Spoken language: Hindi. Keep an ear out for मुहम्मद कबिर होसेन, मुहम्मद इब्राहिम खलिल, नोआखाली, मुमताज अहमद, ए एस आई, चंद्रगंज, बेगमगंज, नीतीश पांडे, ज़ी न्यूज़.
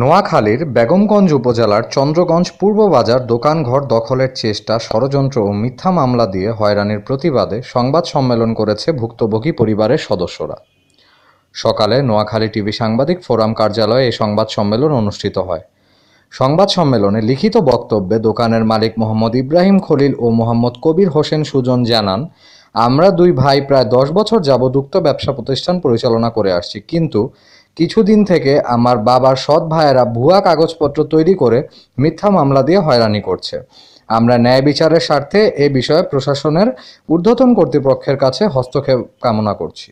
नोआखालीर बेगमगंज उपजेलार चंद्रगंज पूर्व बाजार दोकानघर दखलेर चेष्टा षड़यंत्र ओ मिथ्या मामला दिए हयरानिर प्रतिबादे संबाद सम्मेलन करेছে भुक्तभोगी परिवारेर सदस्यरा। सकाले नोआखाली टीवी सांबादिक फोराम कार्यालये एई संबाद सम्मेलन अनुष्ठित हय। संबाद सम्मेलने लिखित बक्तव्ये दोकानेर मालिक मुहम्मद इब्राहिम खलिल ओ मुहम्मद कबिर होसेन सुजन जानान, आमरा दुई भाई प्राय 10 বছর যাবত उक्त ব্যবসা প্রতিষ্ঠান পরিচালনা করে আসছি, কিন্তু কিছুদিন থেকে আমার বাবার সৎ ভাইয়েরা ভুয়া কাগজপত্র তৈরি করে মিথ্যা মামলা দিয়ে হয়রানি করছে। আমরা ন্যায় বিচারের স্বার্থে এই বিষয়ে প্রশাসনের ঊর্ধ্বতন কর্তৃপক্ষের কাছে হস্তক্ষেপ কামনা করছি।